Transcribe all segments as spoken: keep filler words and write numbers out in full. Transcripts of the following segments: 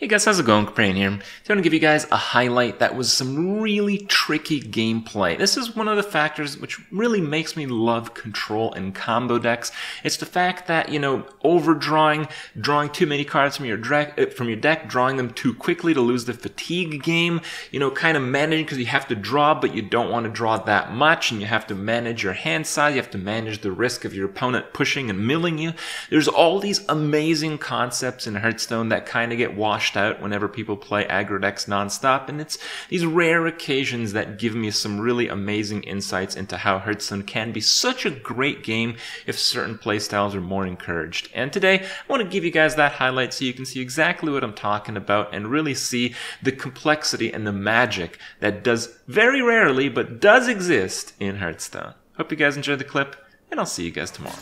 Hey guys, how's it going? Kaprain here. I'm going to give you guys a highlight that was some really tricky gameplay. This is one of the factors which really makes me love control and combo decks. It's the fact that, you know, overdrawing, drawing too many cards from your, from your deck, drawing them too quickly to lose the fatigue game, you know, kind of managing because you have to draw but you don't want to draw that much, and you have to manage your hand size, you have to manage the risk of your opponent pushing and milling you. There's all these amazing concepts in Hearthstone that kind of get washed out whenever people play aggro decks nonstop, and it's these rare occasions that give me some really amazing insights into how Hearthstone can be such a great game if certain playstyles are more encouraged. And today, I want to give you guys that highlight so you can see exactly what I'm talking about and really see the complexity and the magic that does very rarely, but does exist in Hearthstone. Hope you guys enjoyed the clip, and I'll see you guys tomorrow.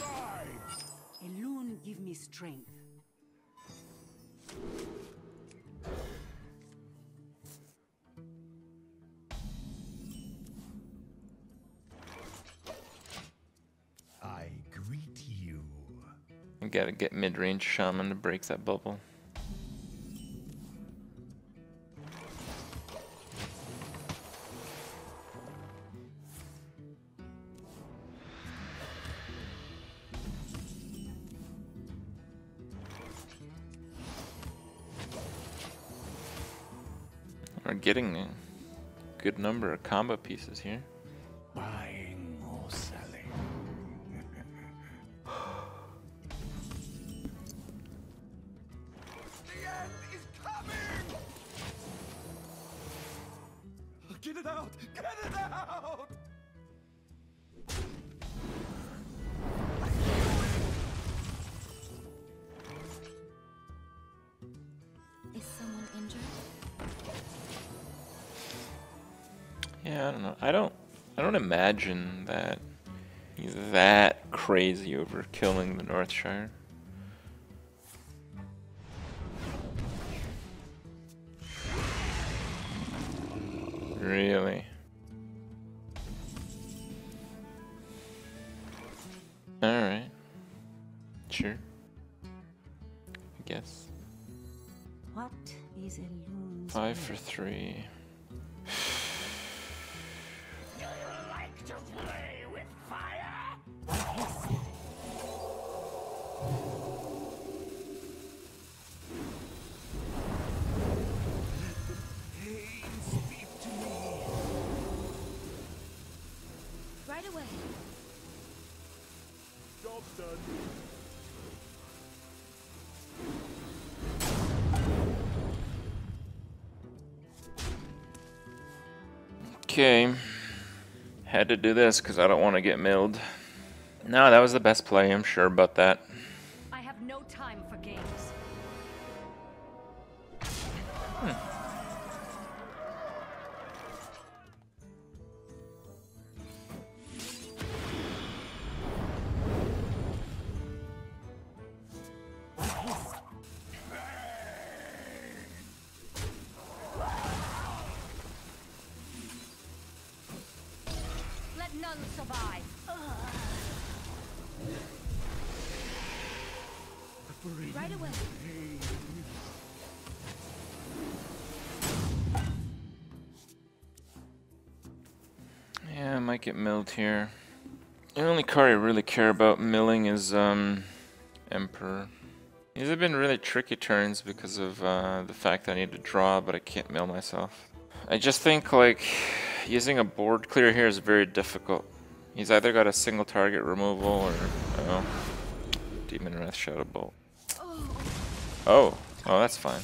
Alone give me strength. Gotta get mid-range shaman to break that bubble. We're getting a good number of combo pieces here. Get it out! Get it out! Is someone injured? Yeah, I don't know. I don't I don't imagine that he's that crazy over killing the Northshire. Really? Alright. Sure. I guess. What is Elun's Five for three. Do you like to play with fire? Okay, had to do this because I don't want to get milled. No, that was the best play, I'm sure about that. I have no time for games. Hmm. None survive. Ugh. Right away. Yeah, I might get milled here. The only card I really care about milling is um, Emperor. These have been really tricky turns because of uh, the fact that I need to draw, but I can't mill myself. I just think, like, using a board clear here is very difficult. He's either got a single target removal or, oh, Demon Wrath, Shadow Bolt. Oh, oh, that's fine.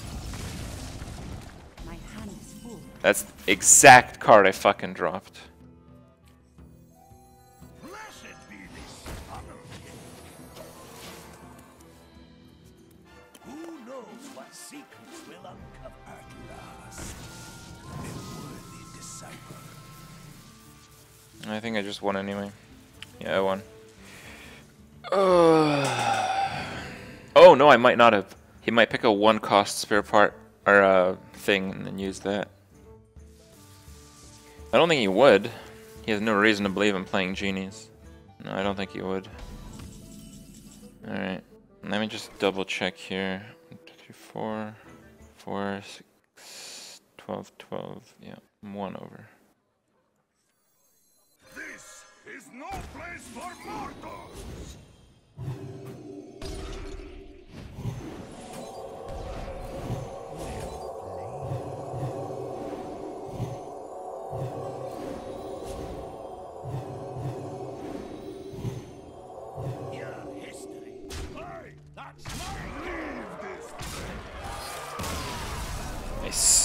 That's the exact card I fucking dropped. I think I just won anyway. Yeah, I won. Uh, oh no, I might not have. He might pick a one cost spare part or uh, thing and then use that. I don't think he would. He has no reason to believe I'm playing genies. No, I don't think he would. Alright, let me just double check here. One, two, three, four, four, six, twelve, twelve, yeah, one over. This is no place for mortals! Nice.